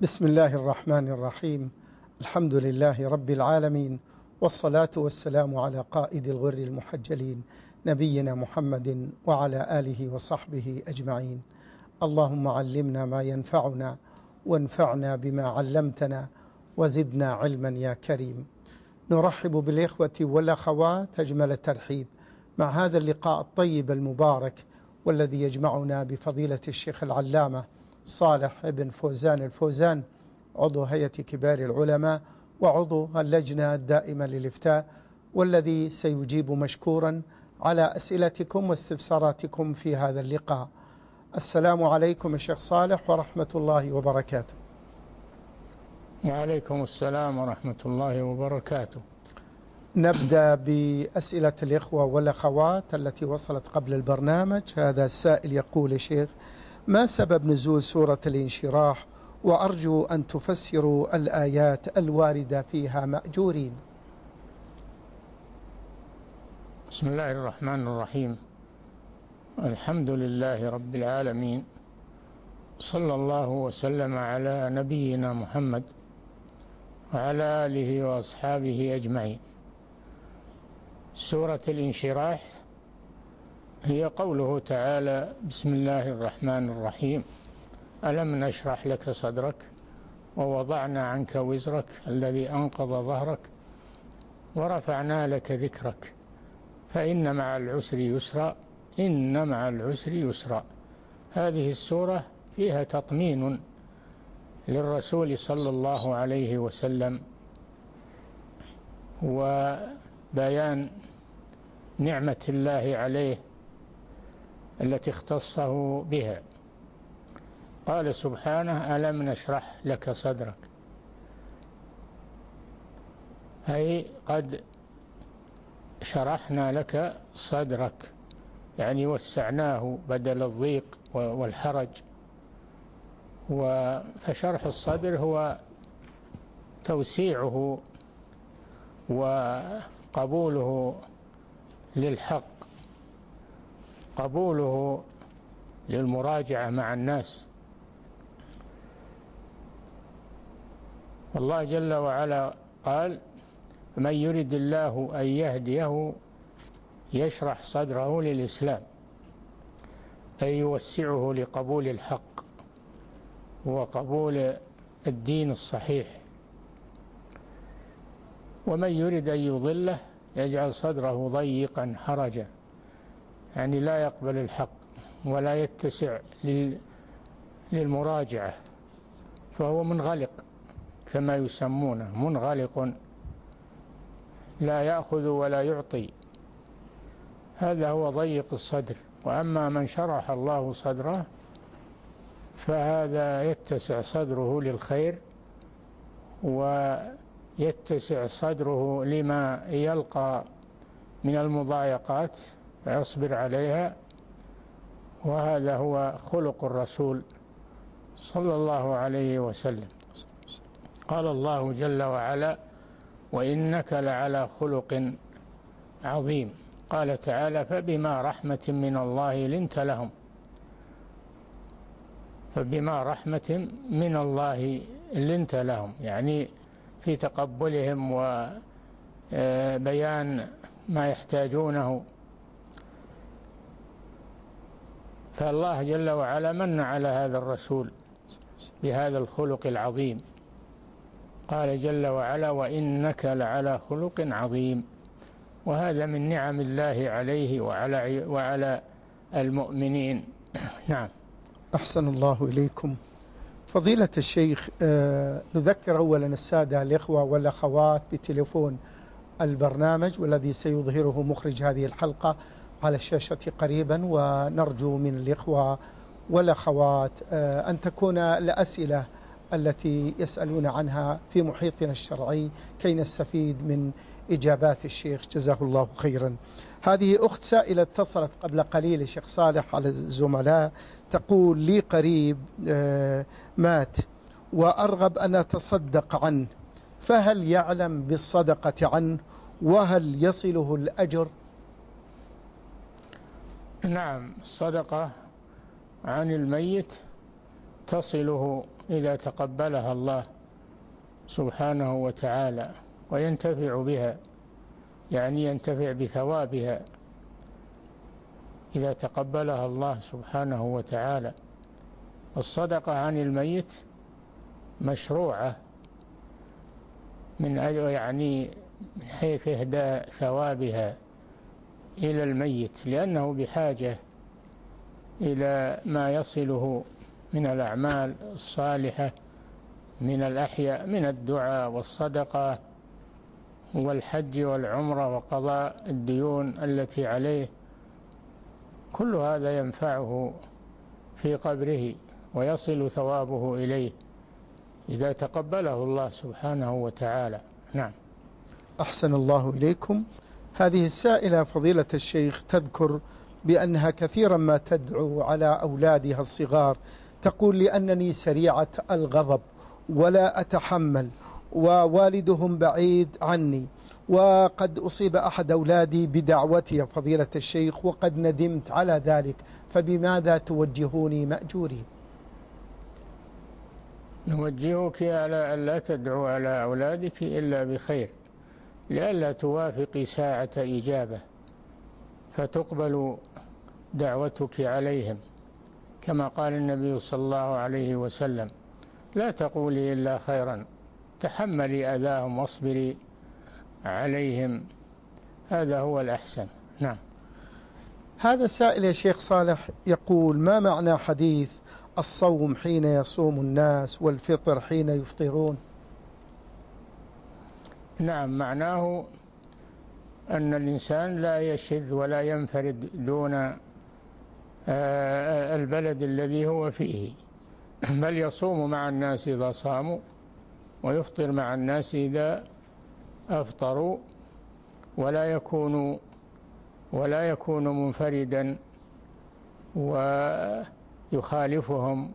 بسم الله الرحمن الرحيم. الحمد لله رب العالمين، والصلاة والسلام على قائد الغر المحجلين نبينا محمد وعلى آله وصحبه أجمعين. اللهم علمنا ما ينفعنا وانفعنا بما علمتنا وزدنا علما يا كريم. نرحب بالإخوة والأخوات أجمل الترحيب مع هذا اللقاء الطيب المبارك والذي يجمعنا بفضيلة الشيخ العلامة صالح بن فوزان الفوزان، عضو هيئة كبار العلماء وعضو اللجنة الدائمة للإفتاء، والذي سيجيب مشكورا على أسئلتكم واستفساراتكم في هذا اللقاء. السلام عليكم الشيخ صالح ورحمة الله وبركاته. وعليكم السلام ورحمة الله وبركاته. نبدأ بأسئلة الإخوة والأخوات التي وصلت قبل البرنامج. هذا السائل يقول: يا شيخ، ما سبب نزول سورة الانشراح؟ وأرجو أن تفسروا الآيات الواردة فيها مأجورين. بسم الله الرحمن الرحيم، الحمد لله رب العالمين، صلى الله وسلم على نبينا محمد وعلى آله وأصحابه أجمعين. سورة الانشراح هي قوله تعالى: بسم الله الرحمن الرحيم، ألم نشرح لك صدرك ووضعنا عنك وزرك الذي أنقض ظهرك ورفعنا لك ذكرك فإن مع العسر يسرا إن مع العسر يسرا. هذه السورة فيها تطمين للرسول صلى الله عليه وسلم وبيان نعمة الله عليه التي اختصه بها. قال سبحانه: ألم نشرح لك صدرك، أي قد شرحنا لك صدرك، يعني وسعناه بدل الضيق والحرج. فشرح الصدر هو توسيعه وقبوله للحق، قبوله للمراجعة مع الناس. والله جل وعلا قال: من يرد الله أن يهديه يشرح صدره للإسلام، أي يوسعه لقبول الحق وقبول الدين الصحيح. ومن يرد أن يضله يجعل صدره ضيقا حرجا، يعني لا يقبل الحق ولا يتسع للمراجعة، فهو منغلق كما يسمونه، منغلق لا يأخذ ولا يعطي. هذا هو ضيق الصدر. وأما من شرح الله صدره فهذا يتسع صدره للخير ويتسع صدره لما يلقى من المضايقات فيصبر عليها، وهذا هو خلق الرسول صلى الله عليه وسلم. قال الله جل وعلا: وإنك لعلى خلق عظيم. قال تعالى: فبما رحمة من الله لنت لهم. فبما رحمة من الله لنت لهم، يعني في تقبلهم وبيان ما يحتاجونه. فالله جل وعلا من على هذا الرسول بهذا الخلق العظيم. قال جل وعلا: وإنك لعلى خلق عظيم. وهذا من نعم الله عليه وعلى المؤمنين. نعم. أحسن الله إليكم فضيلة الشيخ. نذكر أولا السادة الإخوة والأخوات بتليفون البرنامج والذي سيظهره مخرج هذه الحلقة على الشاشة قريبا، ونرجو من الإخوة والأخوات أن تكون الأسئلة التي يسألون عنها في محيطنا الشرعي كي نستفيد من إجابات الشيخ جزاه الله خيرا. هذه أخت سائلة اتصلت قبل قليل الشيخ صالح على الزملاء، تقول: لي قريب مات وأرغب أن أتصدق عنه، فهل يعلم بالصدقة عنه وهل يصله الأجر؟ نعم، الصدقة عن الميت تصله إذا تقبلها الله سبحانه وتعالى وينتفع بها، يعني ينتفع بثوابها إذا تقبلها الله سبحانه وتعالى. الصدقة عن الميت مشروعة من أجل، يعني من حيث إهداء ثوابها إلى الميت، لأنه بحاجة إلى ما يصله من الأعمال الصالحة من الأحياء، من الدعاء والصدقة والحج والعمرة وقضاء الديون التي عليه، كل هذا ينفعه في قبره ويصل ثوابه إليه إذا تقبله الله سبحانه وتعالى. نعم. أحسن الله إليكم. هذه السائلة فضيلة الشيخ تذكر بأنها كثيرا ما تدعو على أولادها الصغار، تقول لأنني سريعة الغضب ولا أتحمل ووالدهم بعيد عني، وقد أصيب أحد أولادي بدعوتي يا فضيلة الشيخ وقد ندمت على ذلك، فبماذا توجهوني مأجوري؟ نوجهك على ألا تدعو على أولادك إلا بخير، لئلا توافق ساعة إجابة فتقبل دعوتك عليهم، كما قال النبي صلى الله عليه وسلم: لا تقولي إلا خيرا، تحملي أذاهم واصبري عليهم، هذا هو الأحسن. نعم. هذا السائل يا شيخ صالح يقول: ما معنى حديث الصوم حين يصوم الناس والفطر حين يفطرون؟ نعم، معناه أن الإنسان لا يشذ ولا ينفرد دون البلد الذي هو فيه، بل يصوم مع الناس إذا صاموا ويفطر مع الناس إذا أفطروا، ولا يكون منفردا ويخالفهم،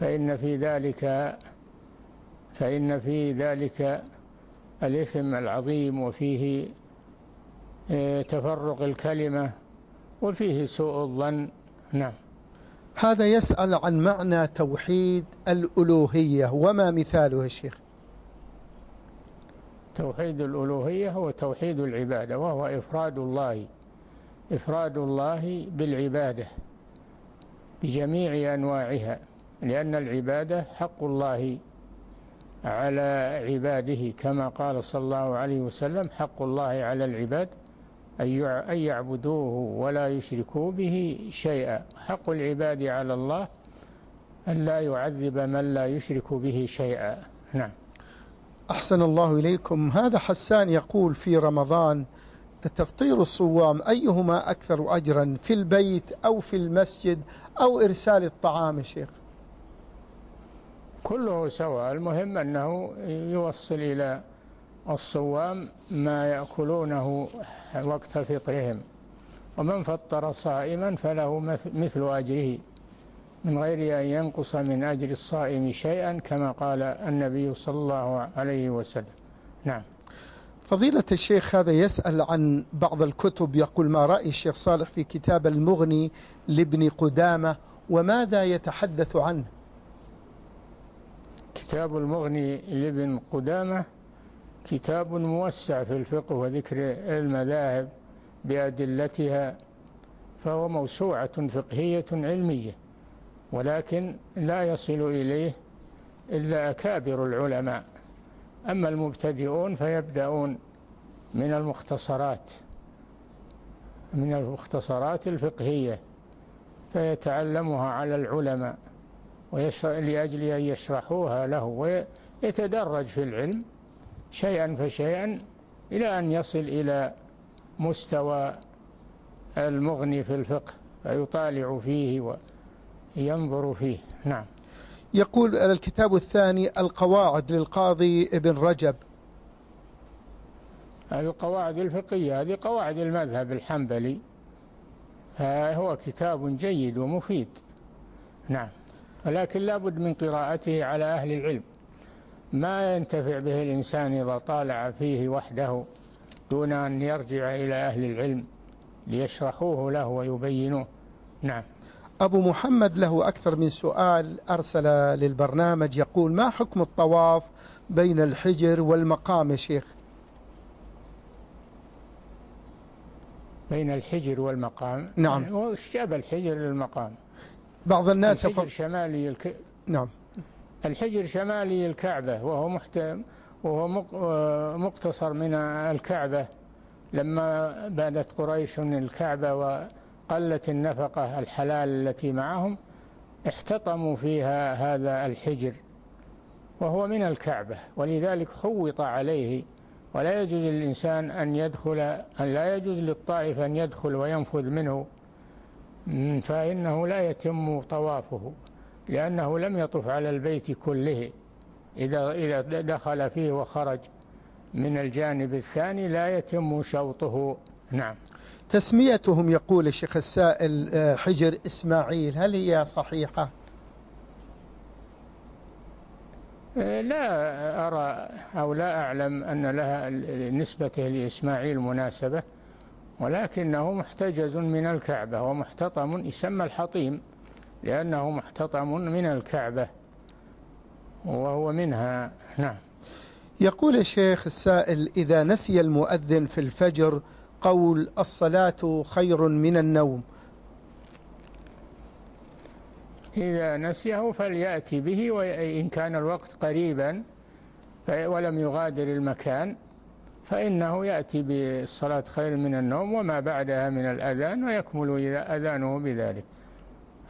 فإن في ذلك الإثم العظيم، وفيه تفرق الكلمة، وفيه سوء الظن. نعم. هذا يسأل عن معنى توحيد الألوهية وما مثاله يا شيخ؟ توحيد الألوهية هو توحيد العبادة، وهو إفراد الله بالعبادة بجميع أنواعها، لأن العبادة حق الله على عباده، كما قال صلى الله عليه وسلم: حق الله على العباد أن يعبدوه ولا يشركوا به شيئا. حق العباد على الله أن لا يعذب من لا يشرك به شيئا. نعم. أحسن الله إليكم. هذا حسان يقول: في رمضان تفطير الصوام أيهما أكثر أجرا، في البيت أو في المسجد أو إرسال الطعام يا شيخ؟ كله سواء، المهم أنه يوصل إلى الصوام ما يأكلونه وقت فطرهم، ومن فطر صائما فله مثل أجره من غير أن ينقص من أجر الصائم شيئا، كما قال النبي صلى الله عليه وسلم. نعم. فضيلة الشيخ هذا يسأل عن بعض الكتب، يقول: ما رأي الشيخ صالح في كتاب المغني لابن قدامة وماذا يتحدث عنه؟ كتاب المغني لابن قدامة كتاب موسع في الفقه وذكر المذاهب بأدلتها، فهو موسوعة فقهية علمية، ولكن لا يصل إليه إلا أكابر العلماء، أما المبتدئون فيبدأون من المختصرات الفقهية، فيتعلمها على العلماء لأجل أن يشرحوها له، ويتدرج في العلم شيئا فشيئا إلى أن يصل إلى مستوى المغني في الفقه، فيطالع فيه وينظر فيه. نعم. يقول: الكتاب الثاني القواعد للقاضي ابن رجب. هذه القواعد الفقهية، هذه قواعد المذهب الحنبلي، هو كتاب جيد ومفيد. نعم. ولكن لا بد من قراءته على أهل العلم، ما ينتفع به الإنسان إذا طالع فيه وحده دون أن يرجع إلى أهل العلم ليشرحوه له ويبينوه. نعم. أبو محمد له أكثر من سؤال أرسل للبرنامج، يقول: ما حكم الطواف بين الحجر والمقام يا شيخ؟ بين الحجر والمقام؟ نعم، يعني اشتبه الحجر للمقام. بعض الناس الحجر شمالي نعم، الحجر شمالي الكعبة، وهو مقتصر من الكعبة، لما بادت قريش الكعبة وقلت النفقة الحلال التي معهم احتطموا فيها هذا الحجر وهو من الكعبة، ولذلك حوط عليه، ولا يجوز للإنسان أن يدخل، أن لا يجوز للطائف أن يدخل وينفذ منه، فإنه لا يتم طوافه، لأنه لم يطف على البيت كله. إذا دخل فيه وخرج من الجانب الثاني لا يتم شوطه. نعم. تسميتهم، يقول الشيخ السائل، حجر إسماعيل، هل هي صحيحة؟ لا أرى أو لا أعلم أن لها نسبته لإسماعيل مناسبة، ولكنه محتجز من الكعبة ومحتطم، يسمى الحطيم لأنه محتطم من الكعبة وهو منها. نعم. يقول الشيخ السائل: إذا نسي المؤذن في الفجر قول الصلاة خير من النوم. إذا نسيه فليأتي به، وإن كان الوقت قريبا ولم يغادر المكان فإنه يأتي بالصلاة خير من النوم وما بعدها من الأذان، ويكمل إذا أذانه بذلك.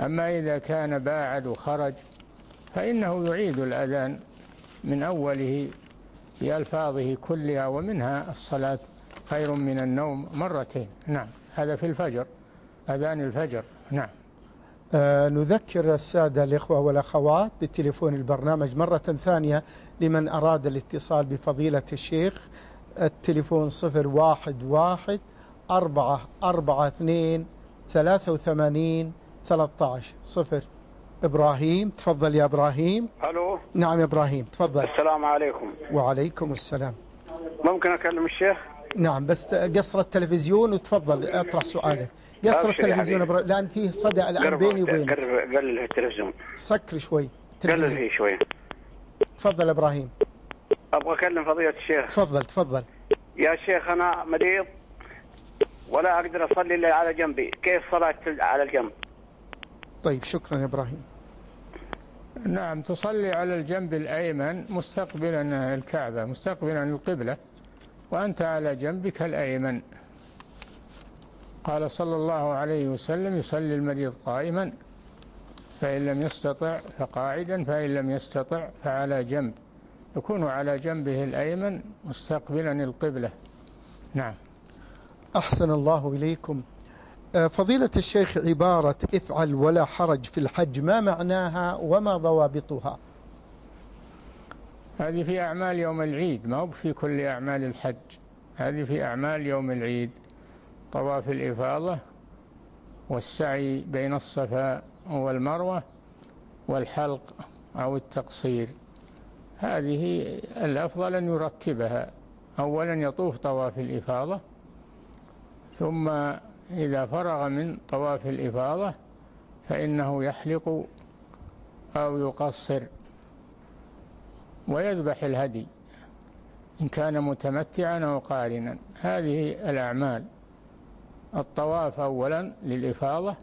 أما إذا كان باعد وخرج فإنه يعيد الأذان من أوله بألفاظه كلها، ومنها الصلاة خير من النوم مرتين. نعم، هذا في الفجر، أذان الفجر. نعم. نذكر السادة الإخوة والأخوات بالتليفون البرنامج مرة ثانية لمن أراد الاتصال بفضيلة الشيخ. التليفون 011 442 83 13. إبراهيم، تفضل يا إبراهيم. ألو. نعم إبراهيم، تفضل. السلام عليكم. وعليكم السلام. ممكن أكلم الشيخ؟ نعم، بس قصر التلفزيون، وتفضل اطرح سؤالك. قصر التلفزيون لأن فيه صدى الآن بيني وبينك. قلل التلفزيون، سكر شوي التلفزيون، قلل فيه شوي. تفضل إبراهيم. أبغى أكلم فضيلة الشيخ. تفضل تفضل. يا شيخ أنا مريض ولا أقدر أصلي إلا على جنبي، كيف صلاة على الجنب؟ طيب، شكرا يا إبراهيم. نعم، تصلي على الجنب الأيمن مستقبلا الكعبة، مستقبلا القبلة، وأنت على جنبك الأيمن. قال صلى الله عليه وسلم: يصلي المريض قائما، فإن لم يستطع فقاعدا، فإن لم يستطع فعلى جنب، يكون على جنبه الأيمن مستقبلا القبلة. نعم. أحسن الله إليكم. فضيلة الشيخ، عبارة افعل ولا حرج في الحج ما معناها وما ضوابطها؟ هذه في أعمال يوم العيد، ما هو في كل أعمال الحج، هذه في أعمال يوم العيد: طواف الإفاضة، والسعي بين الصفا والمروة، والحلق أو التقصير. هذه الأفضل أن يرتبها: أولا يطوف طواف الإفاضة، ثم إذا فرغ من طواف الإفاضة فإنه يحلق أو يقصر، ويذبح الهدي إن كان متمتعا أو قارنا. هذه الأعمال: الطواف أولا للإفاضة،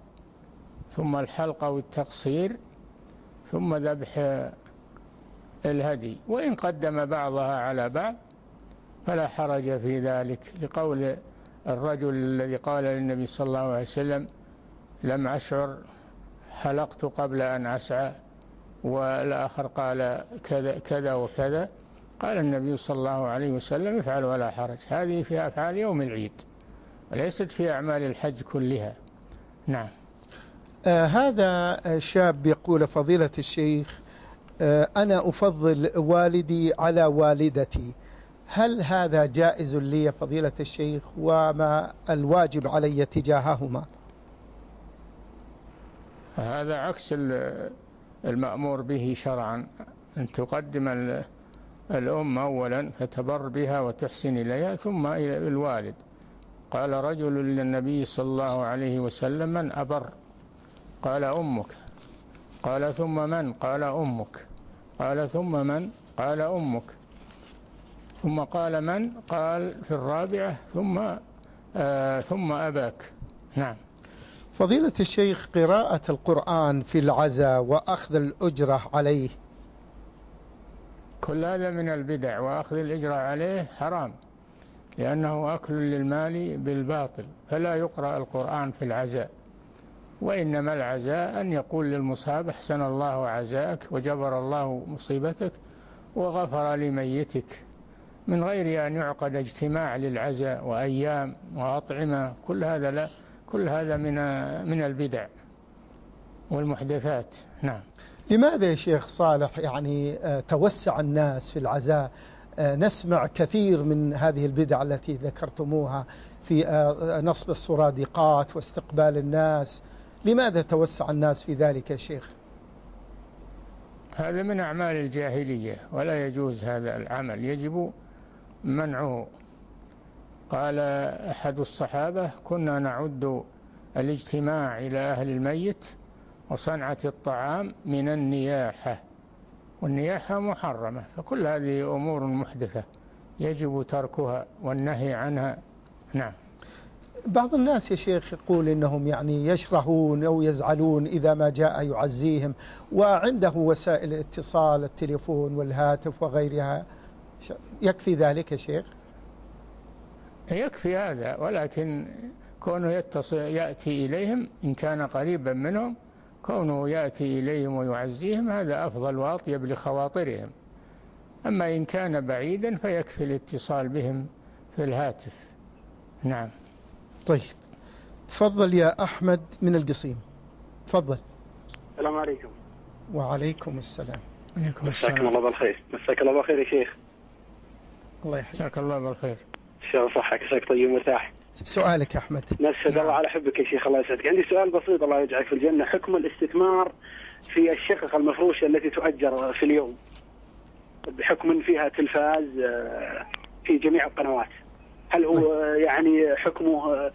ثم الحلق أو التقصير، ثم ذبح الهدي. وإن قدم بعضها على بعض فلا حرج في ذلك، لقول الرجل الذي قال للنبي صلى الله عليه وسلم: لم أشعر، حلقت قبل أن أسعى. والآخر قال كذا كذا وكذا، قال النبي صلى الله عليه وسلم: افعل ولا حرج. هذه في أفعال يوم العيد وليست في أعمال الحج كلها. نعم. هذا شاب يقول: فضيلة الشيخ، أنا أفضل والدي على والدتي، هل هذا جائز لي فضيلة الشيخ، وما الواجب علي تجاههما؟ هذا عكس المأمور به شرعا، أن تقدم الأم أولا فتبر بها وتحسن إليها، ثم إلى الوالد. قال رجل للنبي صلى الله عليه وسلم: من أبر؟ قال أمك. قال ثم من؟ قال أمك. قال ثم من؟ قال أمك. ثم قال من؟ قال في الرابعة ثم أباك. نعم. فضيلة الشيخ، قراءة القرآن في العزاء وأخذ الأجرة عليه، كل هذا من البدع، وأخذ الأجرة عليه حرام، لأنه أكل للمال بالباطل، فلا يقرأ القرآن في العزاء، وإنما العزاء أن يقول للمصاب أحسن الله عزاءك وجبر الله مصيبتك وغفر لميتك، من غير أن يعقد اجتماع للعزاء وأيام وأطعمة. كل هذا لا، كل هذا من البدع والمحدثات. نعم. لماذا يا شيخ صالح يعني توسع الناس في العزاء؟ نسمع كثير من هذه البدع التي ذكرتموها في نصب السرادقات واستقبال الناس، لماذا توسع الناس في ذلك يا شيخ؟ هذا من أعمال الجاهلية ولا يجوز هذا العمل، يجب منعه. قال أحد الصحابة: كنا نعد الاجتماع إلى أهل الميت وصنعة الطعام من النياحة، والنياحة محرمة، فكل هذه أمور محدثة يجب تركها والنهي عنها. نعم. بعض الناس يا شيخ يقول إنهم يعني يشرهون أو يزعلون إذا ما جاء يعزيهم وعنده وسائل اتصال، التليفون والهاتف وغيرها، يكفي ذلك يا شيخ؟ يكفي هذا، ولكن كونه يأتي إليهم إن كان قريبا منهم، كونه يأتي إليهم ويعزيهم هذا أفضل وأطيب لخواطرهم. أما إن كان بعيدا فيكفي الاتصال بهم في الهاتف. نعم. طيب، تفضل يا أحمد من القصيم، تفضل. السلام عليكم. وعليكم السلام. مساك الله بالخير. مساك الله بالخير يا شيخ. الله يحييك. مساك الله بالخير. شلون صحك؟ عساك طيب ومرتاح. سؤالك يا أحمد. نشهد الله على حبك يا شيخ، الله يسعدك. عندي سؤال بسيط، الله يجعلك في الجنة: حكم الاستثمار في الشقق المفروشة التي تؤجر في اليوم بحكم فيها تلفاز في جميع القنوات، هل هو يعني حكمه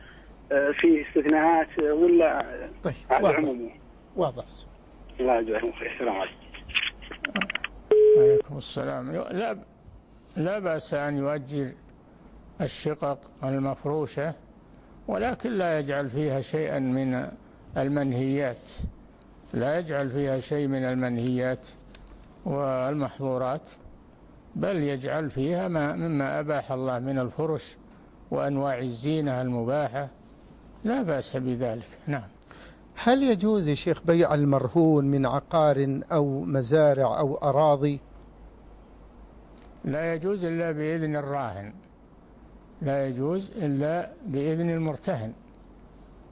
في استثناءات ولا طيب على عمومه؟ واضح. الله يجزاكم خير. السلام عليكم. وعليكم السلام. لا بأس أن يؤجر الشقق المفروشة، ولكن لا يجعل فيها شيئا من المنهيات، لا يجعل فيها شيء من المنهيات والمحظورات، بل يجعل فيها ما مما أباح الله من الفرش وأنواع الزينة المباحة، لا بأس بذلك. نعم. هل يجوز يا شيخ بيع المرهون من عقار أو مزارع أو أراضي؟ لا يجوز إلا بإذن الراهن، لا يجوز إلا بإذن المرتهن،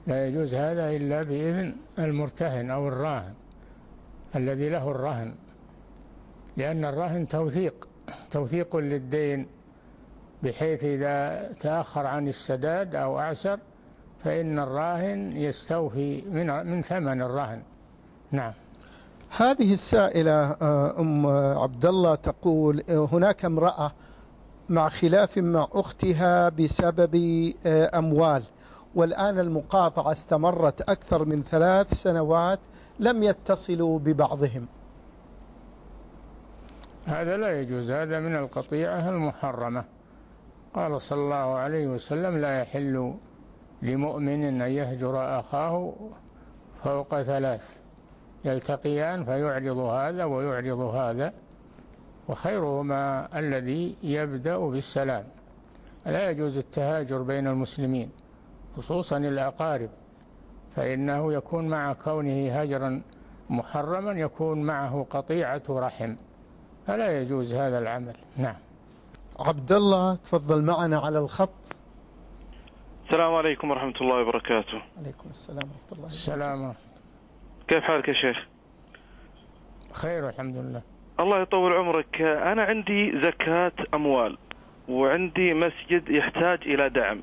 لا يجوز هذا إلا بإذن المرتهن أو الراهن الذي له الرهن، لأن الرهن توثيق للدين، بحيث إذا تأخر عن السداد أو أعسر فإن الراهن يستوفي من ثمن الرهن. نعم. هذه السائلة أم عبد الله تقول: هناك امرأة مع خلاف مع أختها بسبب أموال، والآن المقاطعة استمرت أكثر من 3 سنوات، لم يتصلوا ببعضهم. هذا لا يجوز، هذا من القطيعة المحرمة. قال صلى الله عليه وسلم: لا يحل لمؤمن أن يهجر أخاه فوق 3، يلتقيان فيعرض هذا ويعرض هذا، وخيرهما الذي يبدأ بالسلام. لا يجوز التهاجر بين المسلمين خصوصا الأقارب، فإنه يكون مع كونه هجرا محرما يكون معه قطيعة رحم، فلا يجوز هذا العمل. نعم. عبد الله تفضل معنا على الخط. السلام عليكم ورحمة الله وبركاته. عليكم السلام ورحمة الله. السلام. كيف حالك يا شيخ؟ خير الحمد لله. الله يطول عمرك. أنا عندي زكاة أموال وعندي مسجد يحتاج إلى دعم،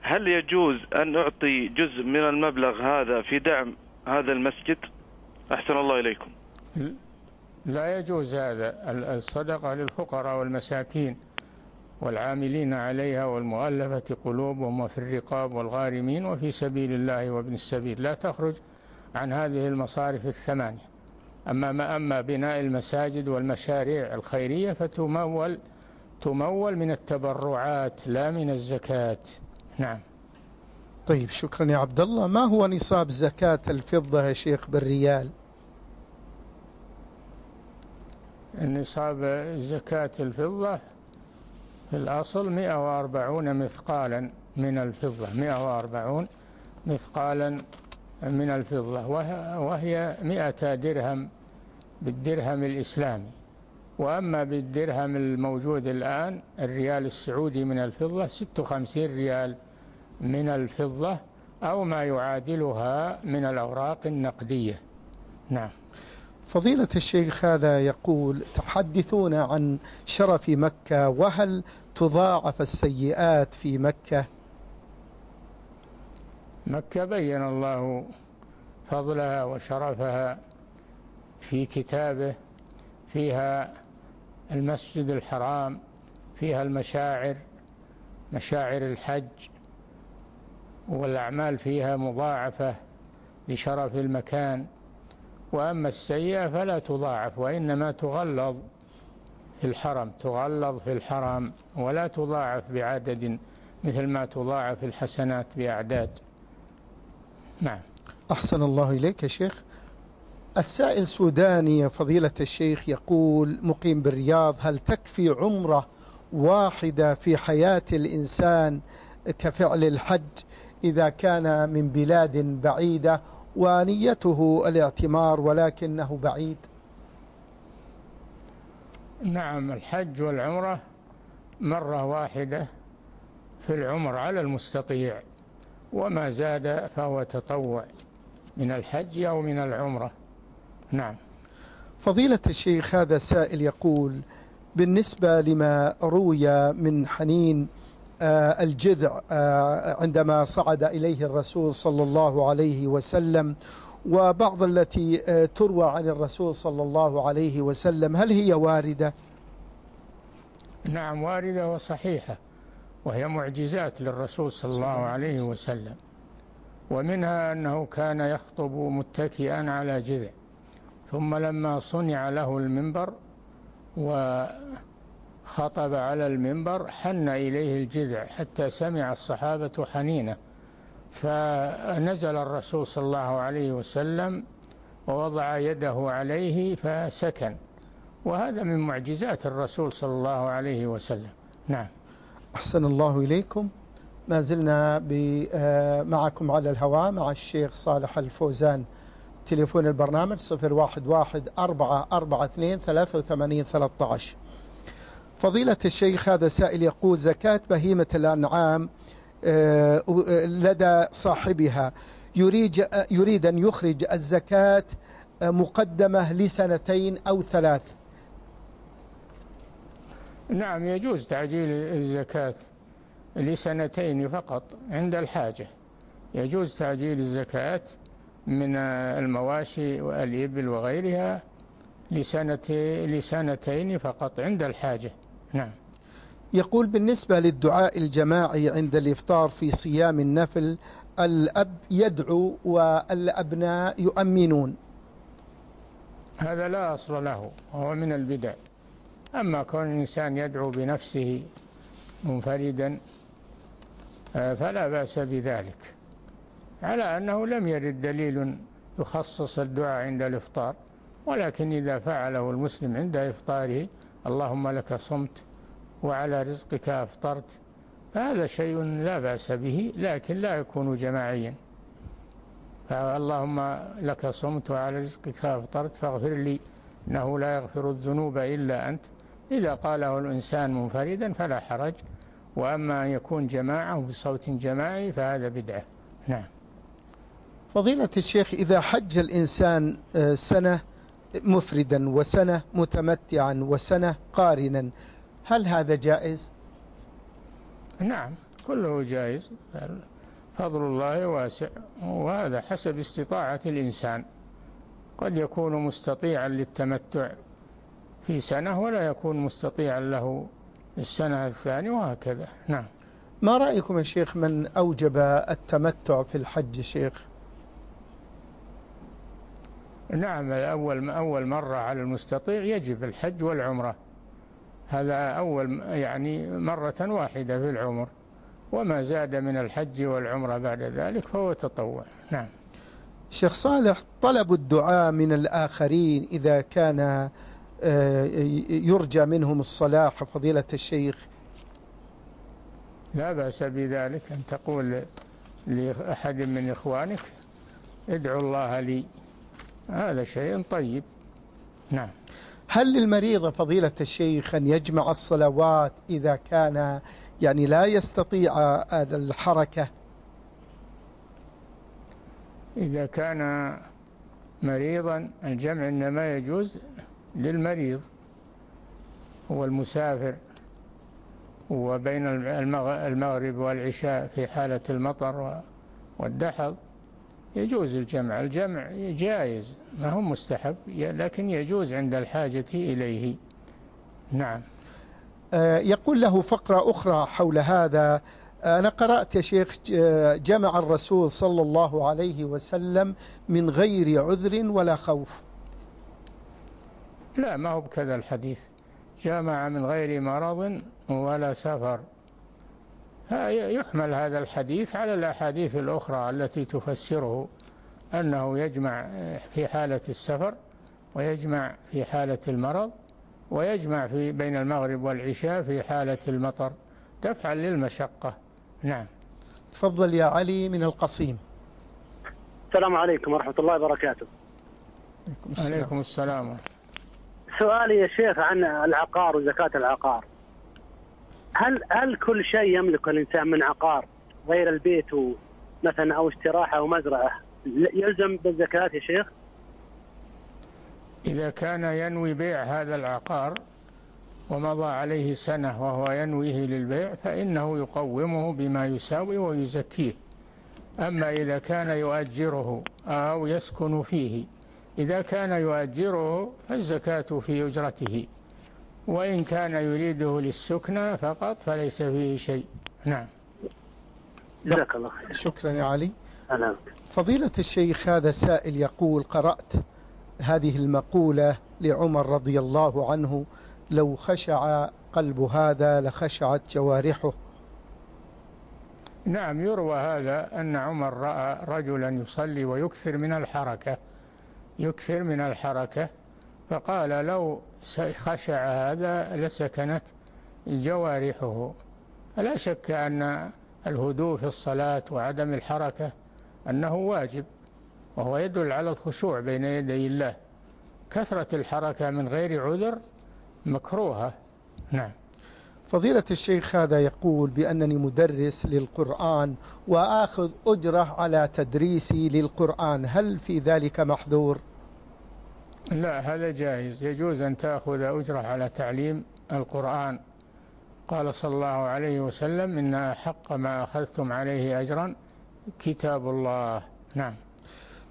هل يجوز أن أعطي جزء من المبلغ هذا في دعم هذا المسجد؟ أحسن الله إليكم. لا يجوز هذا، الصدقة للفقراء والمساكين والعاملين عليها والمؤلفة قلوبهم وفي الرقاب والغارمين وفي سبيل الله وابن السبيل، لا تخرج عن هذه المصارف الثمانية. أما بناء المساجد والمشاريع الخيرية فتمول من التبرعات لا من الزكاة. نعم. طيب شكرا يا عبد الله. ما هو نصاب زكاة الفضة يا شيخ بالريال؟ نصاب زكاة الفضة في الأصل 140 مثقالا من الفضة، 140 مثقالا من الفضة، وهي 200 درهم بالدرهم الإسلامي. وأما بالدرهم الموجود الآن الريال السعودي من الفضة 56 ريال من الفضة أو ما يعادلها من الأوراق النقدية. نعم. فضيلة الشيخ هذا يقول تحدثونا عن شرف مكة، وهل تضاعف السيئات في مكة؟ مكة بين الله فضلها وشرفها في كتابه، فيها المسجد الحرام، فيها المشاعر، مشاعر الحج، والأعمال فيها مضاعفة لشرف المكان. وأما السيئة فلا تضاعف، وإنما تغلظ في الحرم، تغلظ في الحرم ولا تضاعف بعدد مثل ما تضاعف الحسنات بأعداد. نعم. أحسن الله إليك يا شيخ. السائل سوداني فضيلة الشيخ يقول مقيم بالرياض، هل تكفي عمرة واحدة في حياة الإنسان كفعل الحج إذا كان من بلاد بعيدة ونيته الاعتمار ولكنه بعيد؟ نعم، الحج والعمرة مرة واحدة في العمر على المستطيع، وما زاد فهو تطوع من الحج أو من العمرة. نعم. فضيلة الشيخ هذا السائل يقول بالنسبة لما روي من حنين الجذع عندما صعد إليه الرسول صلى الله عليه وسلم، وبعض التي تروى عن الرسول صلى الله عليه وسلم، هل هي واردة؟ نعم، واردة وصحيحة، وهي معجزات للرسول صلى الله عليه وسلم. ومنها أنه كان يخطب متكئا على جذع، ثم لما صنع له المنبر وخطب على المنبر حن إليه الجذع حتى سمع الصحابة حنينه، فنزل الرسول صلى الله عليه وسلم ووضع يده عليه فسكن، وهذا من معجزات الرسول صلى الله عليه وسلم. نعم. أحسن الله إليكم. ما زلنا معكم على الهواء مع الشيخ صالح الفوزان. تليفون البرنامج 011-442-8313. فضيلة الشيخ هذا سائل يقول زكاة بهيمة الأنعام لدى صاحبها يريد أن يخرج الزكاة مقدمة لسنتين أو 3. نعم، يجوز تعجيل الزكاة لسنتين فقط عند الحاجة. يجوز تعجيل الزكاة من المواشي والإبل وغيرها لسنتين فقط عند الحاجة. نعم. يقول بالنسبة للدعاء الجماعي عند الإفطار في صيام النفل، الأب يدعو والأبناء يؤمنون، هذا لا أصل له، هو من البدع. أما كون الإنسان يدعو بنفسه منفردا فلا بأس بذلك، على أنه لم يرد دليل يخصص الدعاء عند الإفطار، ولكن إذا فعله المسلم عند إفطاره، اللهم لك صمت وعلى رزقك أفطرت، فهذا شيء لا بأس به، لكن لا يكون جماعيا. فاللهم لك صمت وعلى رزقك أفطرت فاغفر لي إنه لا يغفر الذنوب إلا أنت، إذا قاله الإنسان منفردا فلا حرج. وأما أن يكون جماعة بصوت جماعي فهذا بدعة. نعم. فضيلة الشيخ إذا حج الإنسان سنة مفردا وسنة متمتعا وسنة قارنا، هل هذا جائز؟ نعم، كله جائز، فضل الله واسع، وهذا حسب استطاعة الإنسان. قد يكون مستطيعا للتمتع في سنة ولا يكون مستطيعا له السنة الثانية، وهكذا. نعم. ما رأيكم يا شيخ من أوجب التمتع في الحج شيخ؟ نعم، أول مرة على المستطيع يجب الحج والعمرة، هذا أول يعني مرة واحدة في العمر، وما زاد من الحج والعمرة بعد ذلك فهو تطوع. نعم. شيخ صالح، طلب الدعاء من الآخرين إذا كان يرجى منهم الصلاح فضيلة الشيخ، لا بأس بذلك، أن تقول لأحد من إخوانك ادعو الله لي، هذا شيء طيب. نعم. هل للمريض فضيلة الشيخ أن يجمع الصلوات إذا كان يعني لا يستطيع الحركة؟ إذا كان مريضا الجمع إنما يجوز للمريض والمسافر، وبين المغرب والعشاء في حالة المطر والدحض يجوز الجمع، الجمع جائز ما هو مستحب، لكن يجوز عند الحاجة إليه. نعم. يقول له فقرة أخرى حول هذا، أنا قرأت يا شيخ جمع الرسول صلى الله عليه وسلم من غير عذر ولا خوف. لا، ما هو بكذا الحديث، جمع من غير مرض ولا سفر، يحمل هذا الحديث على الأحاديث الأخرى التي تفسره أنه يجمع في حالة السفر ويجمع في حالة المرض ويجمع في بين المغرب والعشاء في حالة المطر دفعا للمشقة. نعم. تفضل يا علي من القصيم. السلام عليكم ورحمة الله وبركاته. عليكم السلام. سؤالي يا شيخ عن العقار وزكاة العقار، هل كل شيء يملكه الإنسان من عقار غير البيت مثلا أو استراحة أو مزرعة يلزم بالزكاة يا شيخ؟ إذا كان ينوي بيع هذا العقار ومضى عليه سنة وهو ينويه للبيع فإنه يقومه بما يساوي ويزكيه، أما إذا كان يؤجره أو يسكن فيه، إذا كان يؤجره فالزكاة في أجرته، وإن كان يريده للسكنة فقط فليس فيه شيء. نعم. جزاك الله خير. شكرا يا علي. نعم. فضيلة الشيخ، هذا سائل يقول قرأت هذه المقولة لعمر رضي الله عنه: لو خشع قلب هذا لخشعت جوارحه. نعم، يروى هذا أن عمر رأى رجلا يصلي ويكثر من الحركة، فقال لو خشع هذا لسكنت جوارحه. لا شك أن الهدوء في الصلاة وعدم الحركة أنه واجب، وهو يدل على الخشوع بين يدي الله، كثرة الحركة من غير عذر مكروهة. نعم. فضيلة الشيخ، هذا يقول بأنني مدرس للقرآن وآخذ أجرة على تدريسي للقرآن، هل في ذلك محذور؟ لا، هذا جائز، يجوز أن تأخذ أجرة على تعليم القرآن، قال صلى الله عليه وسلم: إن أحق ما أخذتم عليه أجرا كتاب الله. نعم.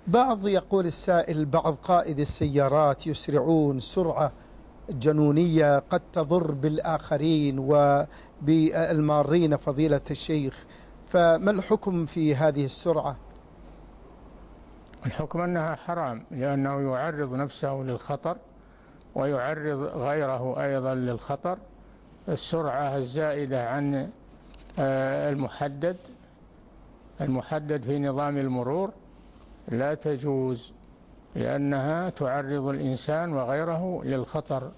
بعض، يقول السائل، بعض قائد السيارات يسرعون سرعة جنونية قد تضر بالآخرين وبالمارين فضيلة الشيخ، فما الحكم في هذه السرعة؟ الحكم أنها حرام، لأنه يعرض نفسه للخطر ويعرض غيره أيضا للخطر، السرعة الزائدة عن المحدد في نظام المرور لا تجوز، لأنها تعرض الإنسان وغيره للخطر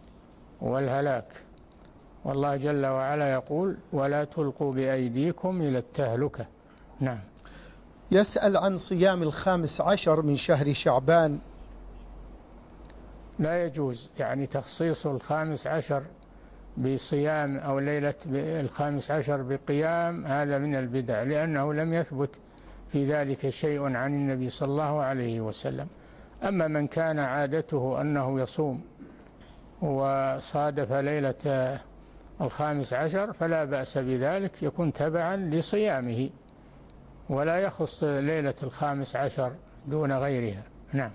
والهلاك، والله جل وعلا يقول: ولا تلقوا بأيديكم إلى التهلكة. نعم. يسأل عن صيام 15 من شهر شعبان. لا يجوز، يعني تخصيص 15 بصيام أو ليلة 15 بقيام، هذا من البدع، لأنه لم يثبت في ذلك شيء عن النبي صلى الله عليه وسلم. أما من كان عادته أنه يصوم وصادف ليلة 15 فلا بأس بذلك، يكون تبعا لصيامه ولا يخص ليلة 15 دون غيرها. نعم.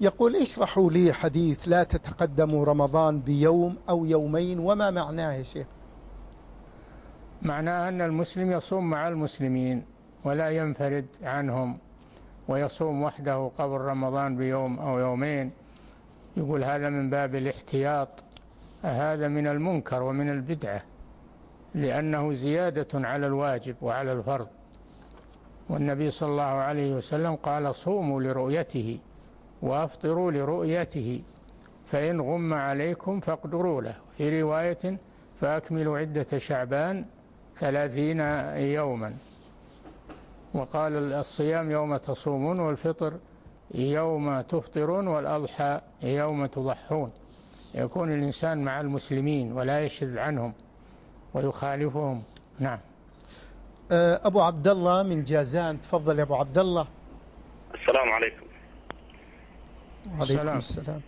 يقول: اشرحوا لي حديث لا تتقدموا رمضان بيوم أو يومين، وما معناه يا شيخ؟ معناه أن المسلم يصوم مع المسلمين ولا ينفرد عنهم، ويصوم وحده قبل رمضان بيوم أو يومين، يقول هذا من باب الاحتياط، هذا من المنكر ومن البدعة، لأنه زيادة على الواجب وعلى الفرض. والنبي صلى الله عليه وسلم قال: صوموا لرؤيته وأفطروا لرؤيته، فإن غم عليكم فاقدروا له. في رواية: فأكملوا عدة شعبان 30 يوما. وقال: الصيام يوم تصومون، والفطر يوم تفطرون، والأضحى يوم تضحون. يكون الإنسان مع المسلمين ولا يشذ عنهم ويخالفهم. نعم. أبو عبد الله من جازان، تفضل يا أبو عبد الله. السلام عليكم. وعليكم السلام.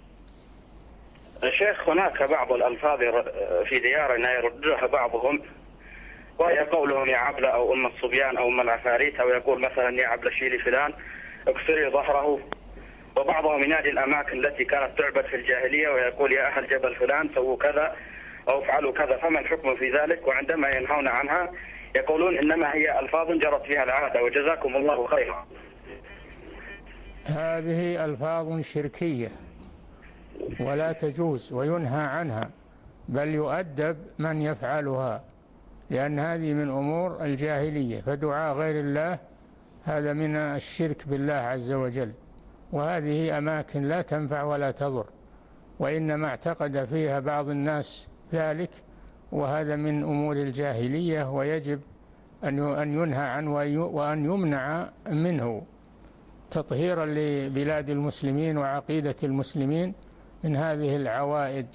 الشيخ، هناك بعض الألفاظ في ديارنا يردها بعضهم، وهي قولهم يا عبلة أو أم الصبيان أو أم العفاريت، أو يقول مثلا يا عبلة شيلي فلان اكسري ظهره. وبعضهم ينادي الأماكن التي كانت تعبد في الجاهلية ويقول يا أهل جبل فلان سووا كذا أو افعلوا كذا، فما الحكم في ذلك؟ وعندما ينهون عنها يقولون إنما هي ألفاظ جرت فيها العادة، وجزاكم الله خيرا. هذه ألفاظ شركية ولا تجوز وينهى عنها، بل يؤدب من يفعلها، لأن هذه من أمور الجاهلية. فدعاء غير الله هذا من الشرك بالله عز وجل، وهذه أماكن لا تنفع ولا تضر، وإنما اعتقد فيها بعض الناس ذلك، وهذا من أمور الجاهلية ويجب أن ينهى عنه وأن يمنع منه، تطهيرا لبلاد المسلمين وعقيدة المسلمين من هذه العوائد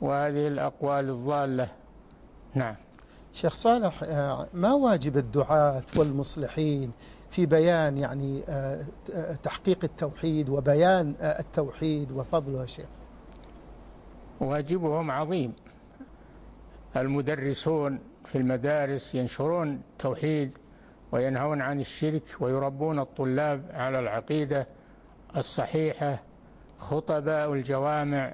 وهذه الأقوال الضالة. نعم. شيخ صالح، ما واجب الدعاة والمصلحين في بيان يعني تحقيق التوحيد وبيان التوحيد وفضله؟ شيخ، واجبهم عظيم. المدرسون في المدارس ينشرون التوحيد وينهون عن الشرك ويربون الطلاب على العقيدة الصحيحة. خطباء الجوامع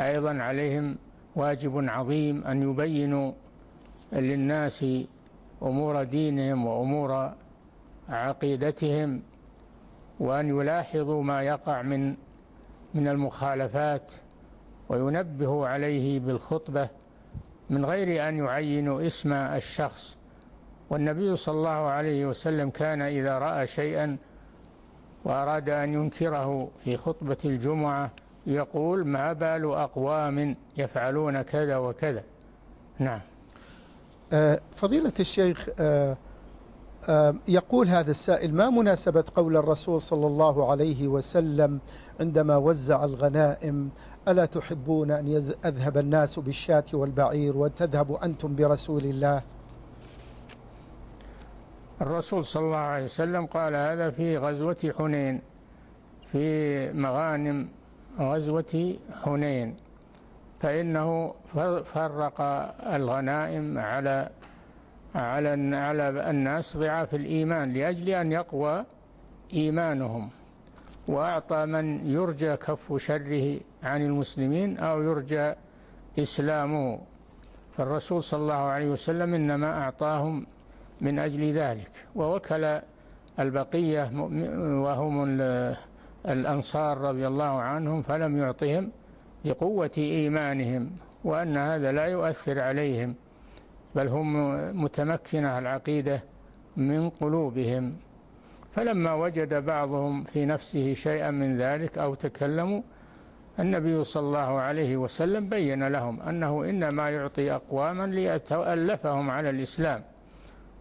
أيضا عليهم واجب عظيم أن يبينوا للناس أمور دينهم وأمور عقيدتهم، وأن يلاحظوا ما يقع من المخالفات وينبهوا عليه بالخطبة من غير أن يعينوا اسم الشخص. والنبي صلى الله عليه وسلم كان إذا رأى شيئا وأراد أن ينكره في خطبة الجمعة يقول: ما بال أقوام يفعلون كذا وكذا. نعم. فضيلة الشيخ، يقول هذا السائل: ما مناسبة قول الرسول صلى الله عليه وسلم عندما وزع الغنائم: ألا تحبون أن يذهب الناس بالشاة والبعير وتذهب أنتم برسول الله؟ الرسول صلى الله عليه وسلم قال هذا في غزوة حنين، في مغانم غزوة حنين، فإنه فرق الغنائم على الناس ضعاف الإيمان لأجل أن يقوى إيمانهم، وأعطى من يرجى كف شره عن المسلمين أو يرجى إسلامه. فالرسول صلى الله عليه وسلم إنما أعطاهم من أجل ذلك، ووكل البقية وهم الأنصار رضي الله عنهم فلم يعطهم لقوة إيمانهم، وأن هذا لا يؤثر عليهم، بل هم متمكنة العقيدة من قلوبهم. فلما وجد بعضهم في نفسه شيئا من ذلك أو تكلموا، النبي صلى الله عليه وسلم بين لهم أنه إنما يعطي أقواما ليتألفهم على الإسلام،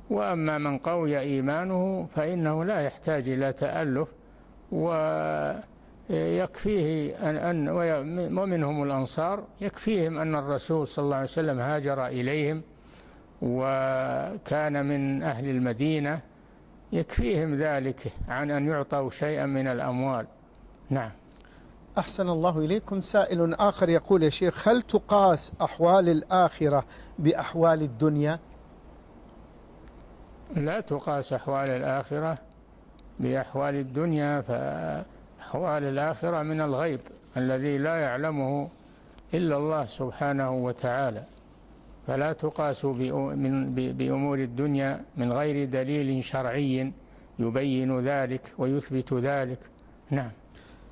وأما من قوي إيمانه فإنه لا يحتاج إلى تألف، ويكفيه أن ومنهم الأنصار يكفيهم أن الرسول صلى الله عليه وسلم هاجر إليهم وكان من أهل المدينة، يكفيهم ذلك عن أن يعطوا شيئا من الأموال. نعم. أحسن الله إليكم. سائل آخر يقول: يا شيخ، هل تقاس أحوال الآخرة بأحوال الدنيا؟ لا تقاس أحوال الآخرة بأحوال الدنيا، فأحوال الآخرة من الغيب الذي لا يعلمه إلا الله سبحانه وتعالى، فلا تقاس بأمور الدنيا من غير دليل شرعي يبين ذلك ويثبت ذلك. نعم.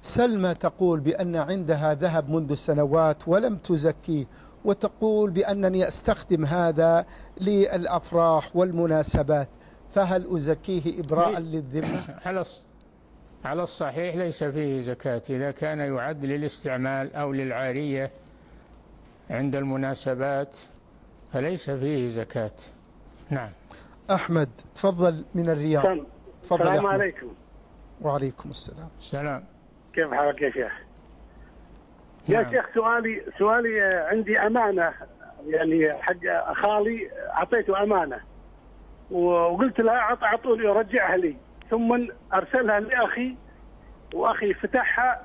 سلمى تقول بأن عندها ذهب منذ سنوات ولم تزكيه، وتقول بأنني أستخدم هذا للأفراح والمناسبات، فهل أزكيه إبراء للذمة؟ على الصحيح ليس فيه زكاة إذا كان يعد للاستعمال أو للعارية عند المناسبات فليس فيه زكاة. نعم. أحمد تفضل من الرياض. تفضل. السلام عليكم. وعليكم السلام. السلام. كيف حالك يا شيخ؟ نعم. يا شيخ سؤالي عندي أمانة، يعني حق خالي أعطيته أمانة وقلت لها أعطوني ورجعها لي، ثم أرسلها لأخي وأخي فتحها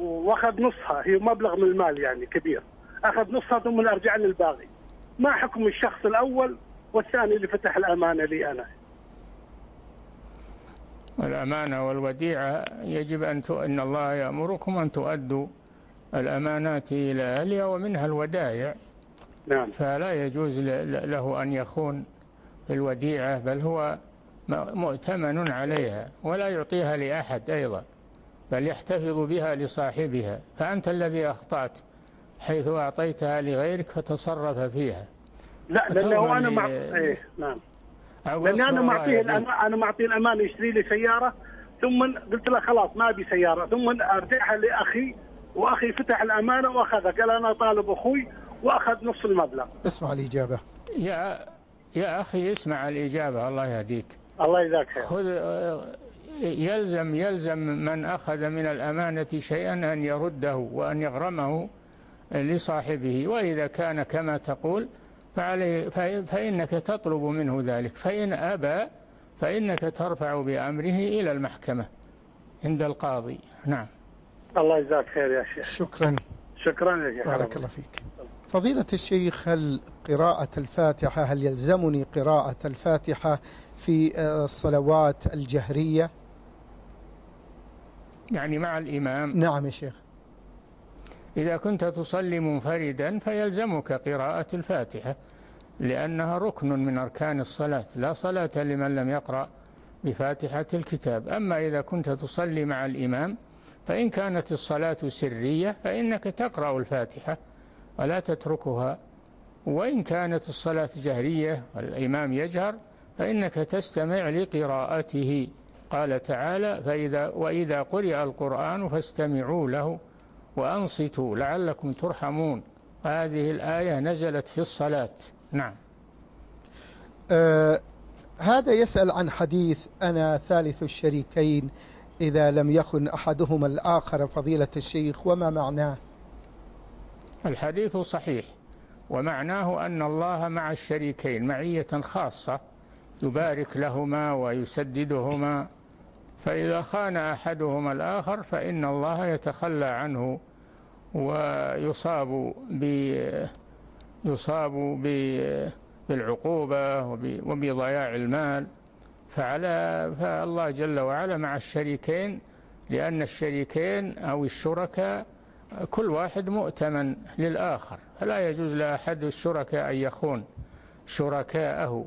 وأخذ نصها، هي مبلغ من المال يعني كبير، أخذ نصها ثم أرجع للباقي. ما حكم الشخص الأول والثاني اللي فتح الأمانة لي أنا؟ الأمانة والوديعة يجب إن الله يأمركم أن تؤدوا الأمانات إلى أهلها ومنها الودائع. نعم. فلا يجوز له أن يخون الوديعة، بل هو مؤتمن عليها ولا يعطيها لأحد أيضا، بل يحتفظ بها لصاحبها، فأنت الذي أخطأت حيث أعطيتها لغيرك فتصرف فيها. لا لأنه أنا إيه. نعم. لأن أنا معطيه الأمان يشتري لي سيارة، ثم قلت له خلاص ما أبي سيارة، ثم أرجعها لأخي وأخي فتح الأمانة وأخذها، قال أنا طالب أخوي وأخذ نص المبلغ. اسمع الإجابة يا أخي، اسمع الإجابة الله يهديك. الله يجزاك خير. خذ يلزم من أخذ من الأمانة شيئا أن يرده وأن يغرمه لصاحبه، وإذا كان كما تقول فعليه فإنك تطلب منه ذلك، فإن أبى فإنك ترفع بأمره إلى المحكمة عند القاضي. نعم. الله يجزاك خير يا شيخ. شكرا. شكرا يا شيخ. بارك الله فيك. فضيلة الشيخ، هل قراءة الفاتحة، هل يلزمني قراءة الفاتحة في الصلوات الجهرية؟ يعني مع الإمام؟ نعم يا شيخ. إذا كنت تصلي منفردا فيلزمك قراءة الفاتحة لأنها ركن من أركان الصلاة، لا صلاة لمن لم يقرأ بفاتحة الكتاب. أما إذا كنت تصلي مع الإمام فإن كانت الصلاة سرية فإنك تقرأ الفاتحة ولا تتركها، وإن كانت الصلاة جهرية والإمام يجهر فإنك تستمع لقراءته. قال تعالى: وإذا قرئ القرآن فاستمعوا له وأنصتوا لعلكم ترحمون. هذه الآية نزلت في الصلاة. نعم. هذا يسأل عن حديث أنا ثالث الشريكين إذا لم يخن أحدهما الآخر، فضيلة الشيخ وما معناه؟ الحديث صحيح، ومعناه أن الله مع الشريكين معية خاصة يبارك لهما ويسددهما، فإذا خان أحدهما الآخر فإن الله يتخلى عنه ويصاب بالعقوبة وبضياع المال. فالله جل وعلا مع الشريكين، لأن الشريكين أو الشركاء كل واحد مؤتمن للآخر، فلا يجوز لأحد الشركاء أن يخون شركاءه.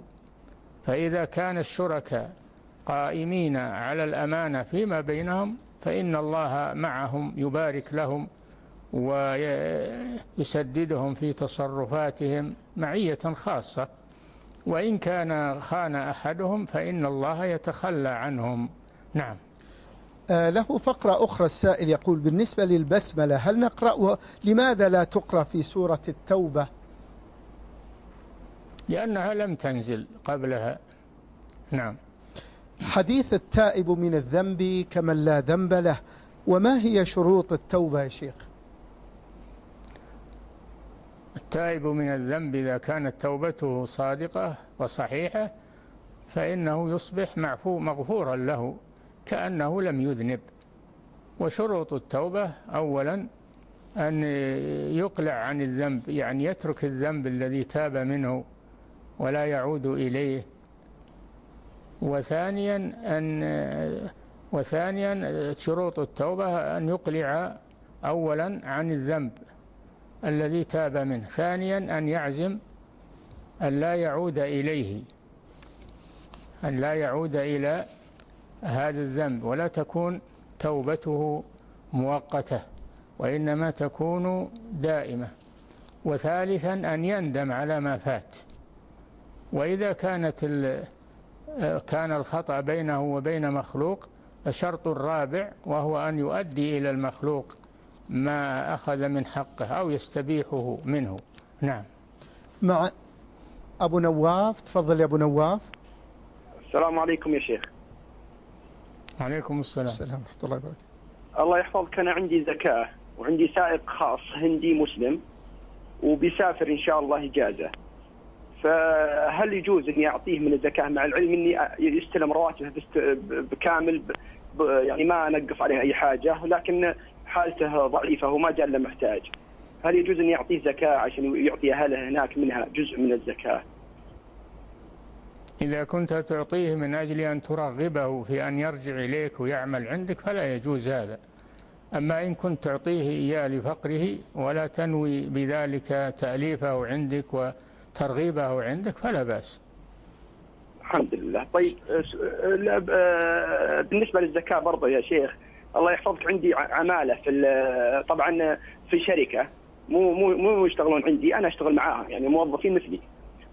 فإذا كان الشركاء قائمين على الأمانة فيما بينهم فإن الله معهم يبارك لهم ويسددهم في تصرفاتهم معية خاصة، وإن كان خان أحدهم فإن الله يتخلى عنهم. نعم. له فقرة أخرى السائل يقول بالنسبة للبسملة هل نقرأها؟ لماذا لا تقرأ في سورة التوبة؟ لأنها لم تنزل قبلها. نعم. حديث التائب من الذنب كمن لا ذنب له، وما هي شروط التوبة يا شيخ؟ التائب من الذنب إذا كانت توبته صادقة وصحيحة فإنه يصبح مغفورا له كأنه لم يذنب. وشروط التوبة: أولا أن يقلع عن الذنب، يعني يترك الذنب الذي تاب منه ولا يعود إليه. وثانيا شروط التوبة أن يقلع أولا عن الذنب الذي تاب منه، ثانيا أن يعزم أن لا يعود إليه، أن لا يعود إلى هذا الذنب، ولا تكون توبته مؤقتة وإنما تكون دائمة. وثالثا أن يندم على ما فات، وإذا كان الخطأ بينه وبين مخلوق، الشرط الرابع وهو أن يؤدي إلى المخلوق ما أخذ من حقه أو يستبيحه منه. نعم. مع أبو نواف، تفضل يا أبو نواف. السلام عليكم يا شيخ. عليكم السلام. السلام ورحمة الله وبركاته. الله يحفظك، أنا عندي زكاة وعندي سائق خاص هندي مسلم وبيسافر إن شاء الله إجازة، فهل يجوز إني أعطيه من الزكاة مع العلم إني يستلم رواتبه بكامل، يعني ما أنقف عليه أي حاجة، لكن حالته ضعيفة وما جاء إلا محتاج، هل يجوز إني أعطيه زكاة عشان يعطي أهله هناك منها جزء من الزكاة؟ إذا كنت تعطيه من أجل أن ترغبه في أن يرجع إليك ويعمل عندك فلا يجوز هذا. أما إن كنت تعطيه إياه لفقره ولا تنوي بذلك تأليفه عندك وترغيبه عندك فلا بأس. الحمد لله. طيب بالنسبة للزكاة برضه يا شيخ الله يحفظك، عندي عمالة طبعا في شركة مو يشتغلون عندي، أنا أشتغل معاها يعني موظفين مثلي،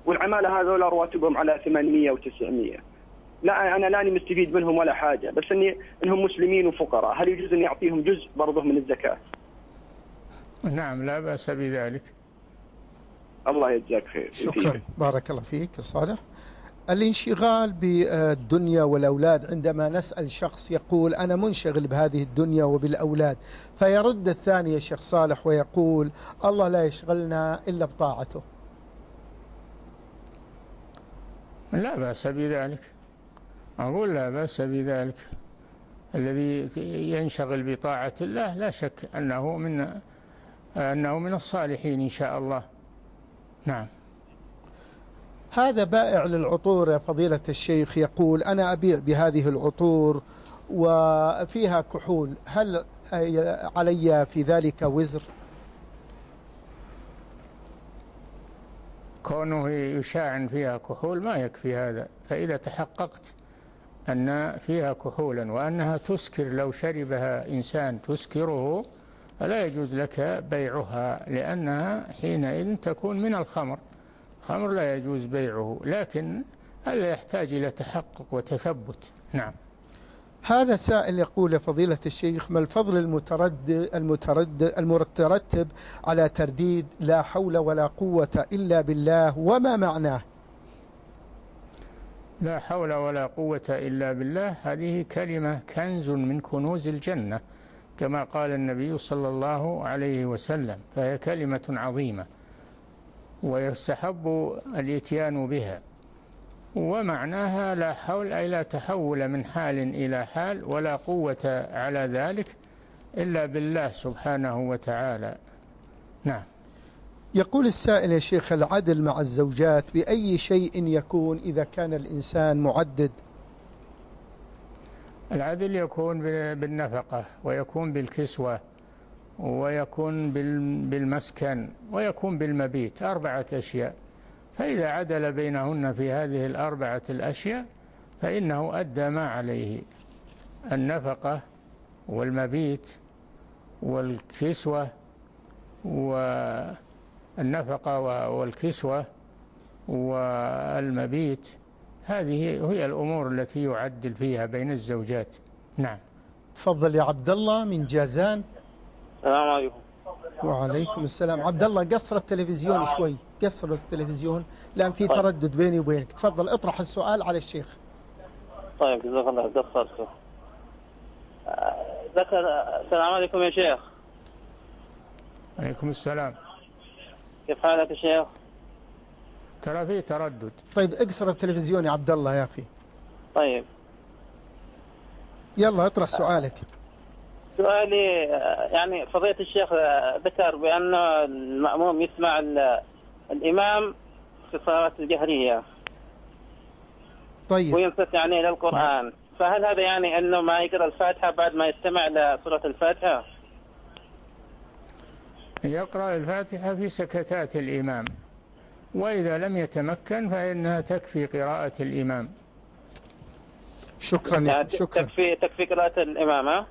والعمالة هذول رواتبهم على 800 و900، لا أنا لاني مستفيد منهم ولا حاجة، بس إنهم مسلمين وفقراء، هل يجوز إني أعطيهم جزء برضه من الزكاة؟ نعم لا بأس بذلك. الله يجزاك خير. شكرا، بارك الله فيك صالح. الانشغال بالدنيا والأولاد، عندما نسأل شخص يقول أنا منشغل بهذه الدنيا وبالأولاد، فيرد الثاني يا شيخ صالح ويقول الله لا يشغلنا إلا بطاعته. لا بأس بذلك، أقول لا بأس بذلك. الذي ينشغل بطاعة الله لا شك أنه من الصالحين إن شاء الله. نعم. هذا بائع للعطور يا فضيلة الشيخ يقول أنا أبيع بهذه العطور وفيها كحول، هل علي في ذلك وزر؟ كونه يشاعن فيها كحول ما يكفي هذا، فإذا تحققت أن فيها كحولا وأنها تسكر، لو شربها إنسان تسكره، فلا يجوز لك بيعها، لأنها حينئذ تكون من الخمر، خمر لا يجوز بيعه، لكن ألا يحتاج إلى تحقق وتثبت. نعم. هذا سائل يقول يا فضيلة الشيخ ما الفضل المترتب على ترديد لا حول ولا قوة إلا بالله وما معناه؟ لا حول ولا قوة إلا بالله هذه كلمة كنز من كنوز الجنة كما قال النبي صلى الله عليه وسلم، فهي كلمة عظيمة ويستحب الإتيان بها، ومعناها لا حول أي لا تحول من حال إلى حال ولا قوة على ذلك إلا بالله سبحانه وتعالى. نعم. يقول السائل يا شيخ العدل مع الزوجات بأي شيء يكون إذا كان الإنسان معدد؟ العدل يكون بالنفقة، ويكون بالكسوة، ويكون بالمسكن، ويكون بالمبيت، 4 أشياء. فإذا عدل بينهن في هذه ال4 أشياء فإنه أدى ما عليه، النفقة والمبيت والكسوة، هذه هي الأمور التي يعدل فيها بين الزوجات. نعم. تفضل يا عبد الله من جازان. السلام عليكم. وعليكم السلام. عبد الله قصر التلفزيون شوي، قصر التلفزيون لأن في تردد بيني وبينك. تفضل اطرح السؤال على الشيخ. طيب جزاك الله، قصرته. السلام عليكم يا شيخ. عليكم السلام. كيف حالك يا شيخ؟ ترى في تردد. طيب اقصر التلفزيون يا عبد الله يا اخي. طيب يلا اطرح سؤالك. سؤالي يعني فضيلة الشيخ ذكر بأن المأموم يسمع الإمام في الصلاة الجهرية. طيب. وينصت يعني للقرآن، فهل هذا يعني أنه ما يقرأ الفاتحة بعد ما يستمع لسورة الفاتحة؟ يقرأ الفاتحة في سكتات الإمام، وإذا لم يتمكن فإنها تكفي قراءة الإمام. شكرا يعني شكرا. تكفي قراءة الإمامة.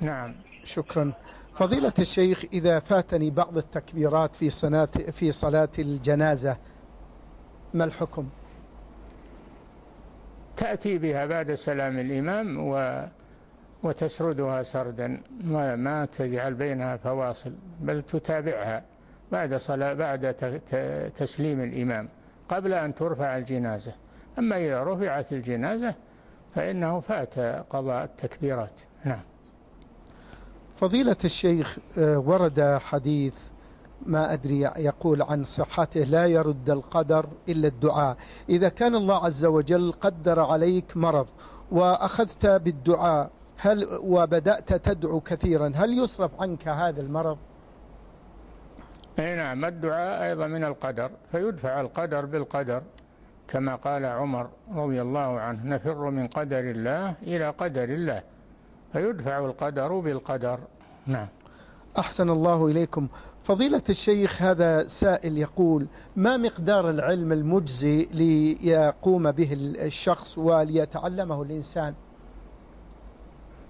نعم شكرا. فضيلة الشيخ، إذا فاتني بعض التكبيرات في صلاة الجنازة ما الحكم؟ تأتي بها بعد سلام الإمام وتسردها سردا، ما تجعل بينها فواصل، بل تتابعها بعد تسليم الإمام قبل أن ترفع الجنازة. أما إذا رفعت الجنازة فإنه فات قضاء التكبيرات. نعم. فضيلة الشيخ، ورد حديث ما أدري يقول عن صحته: لا يرد القدر إلا الدعاء. إذا كان الله عز وجل قدر عليك مرض وأخذت بالدعاء وبدأت تدعو كثيرا، هل يصرف عنك هذا المرض؟ أي نعم، الدعاء أيضا من القدر، فيدفع القدر بالقدر، كما قال عمر رضي الله عنه: نفر من قدر الله إلى قدر الله، فيدفع القدر بالقدر. نعم. أحسن الله إليكم. فضيلة الشيخ، هذا سائل يقول: ما مقدار العلم المجزي ليقوم به الشخص وليتعلمه الإنسان؟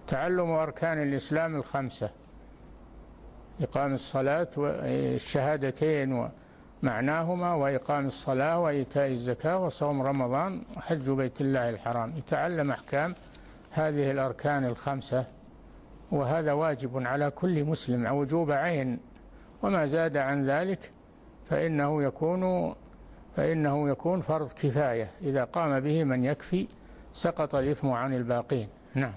تعلم أركان الإسلام الخمسة: إقام الصلاة والشهادتين ومعناهما، وإقام الصلاة وإيتاء الزكاة وصوم رمضان وحج بيت الله الحرام. يتعلم أحكام هذه الأركان الخمسة، وهذا واجب على كل مسلم، وجوب عين، وما زاد عن ذلك فإنه يكون فرض كفاية، إذا قام به من يكفي سقط الإثم عن الباقين. نعم.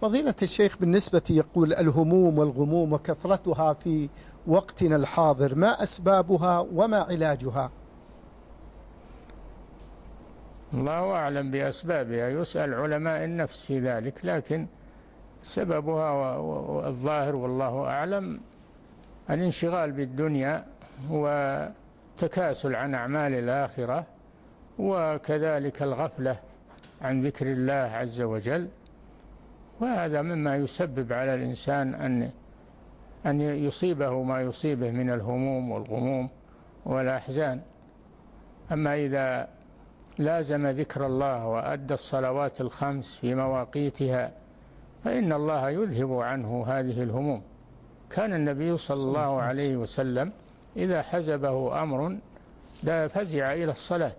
فضيلة الشيخ، بالنسبة يقول الهموم والغموم وكثرتها في وقتنا الحاضر، ما أسبابها وما علاجها؟ الله أعلم بأسبابها، يسأل علماء النفس في ذلك، لكن سببها الظاهر والله أعلم الانشغال بالدنيا وتكاسل عن أعمال الآخرة، وكذلك الغفلة عن ذكر الله عز وجل، وهذا مما يسبب على الإنسان أن يصيبه ما يصيبه من الهموم والغموم والأحزان. أما إذا لازم ذكر الله وأدى الصلوات الخمس في مواقيتها فإن الله يذهب عنه هذه الهموم. كان النبي صلى الله عليه وسلم إذا حزبه أمر لا فزع إلى الصلاة.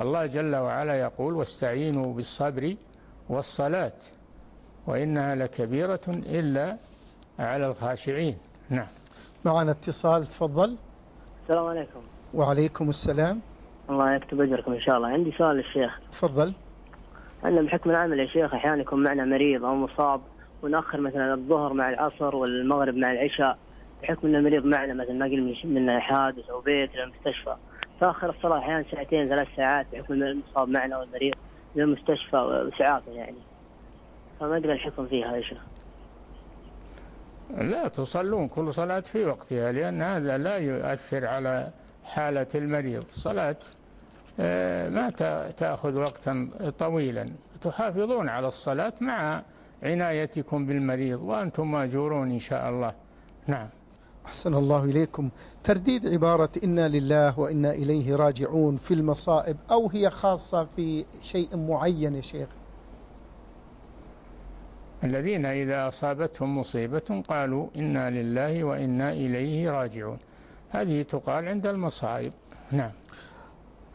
الله جل وعلا يقول: واستعينوا بالصبر والصلاة وإنها لكبيرة إلا على الخاشعين. نعم. معنا اتصال، تفضل. السلام عليكم. وعليكم السلام. الله يكتب أجركم إن شاء الله. عندي سؤال للشيخ. تفضل. عندنا بحكم العمل يا شيخ أحيانا يكون معنا مريض أو مصاب ونأخر مثلا الظهر مع العصر والمغرب مع العشاء، بحكم أن المريض معنا مثلا ما قل من حادث أو بيت إلى المستشفى، فآخر الصلاة أحيانا ساعتين 3 ساعات بحكم المصاب معنا والمريض للمستشفى ساعات يعني، فما أقدر الحكم فيها يا شيخ. لا، تصلون كل صلاة في وقتها، لأن هذا لا يؤثر على حالة المريض. الصلاة ما تأخذ وقتا طويلا، تحافظون على الصلاة مع عنايتكم بالمريض، وأنتم ماجورون إن شاء الله. نعم. أحسن الله إليكم. ترديد عبارة إنا لله وإنا إليه راجعون في المصائب، أو هي خاصة في شيء معين يا شيخ؟ الذين إذا أصابتهم مصيبة قالوا إنا لله وإنا إليه راجعون، هذه تقال عند المصائب. نعم.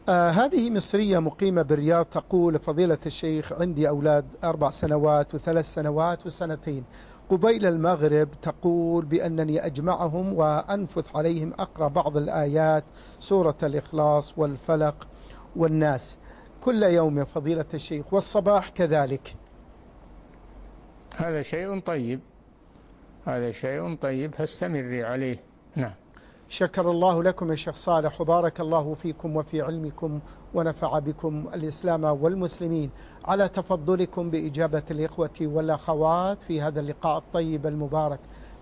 هذه مصرية مقيمة بالرياض تقول: فضيلة الشيخ، عندي أولاد 4 سنوات و3 سنوات و2 سنين، قبيل المغرب تقول بأنني أجمعهم وأنفث عليهم، أقرأ بعض الآيات، سورة الإخلاص والفلق والناس كل يوم يا فضيلة الشيخ، والصباح كذلك. هذا شيء طيب، هذا شيء طيب، فاستمري عليه. نعم. شكر الله لكم يا شيخ صالح، وبارك الله فيكم وفي علمكم، ونفع بكم الإسلام والمسلمين، على تفضلكم بإجابة الإخوة والأخوات في هذا اللقاء الطيب المبارك.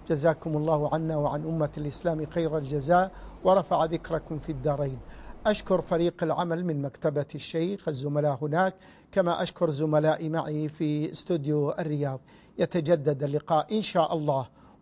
جزاكم الله عنا وعن أمة الإسلام خير الجزاء، ورفع ذكركم في الدارين. أشكر فريق العمل من مكتبة الشيخ، الزملاء هناك، كما أشكر زملائي معي في استوديو الرياض. يتجدد اللقاء إن شاء الله،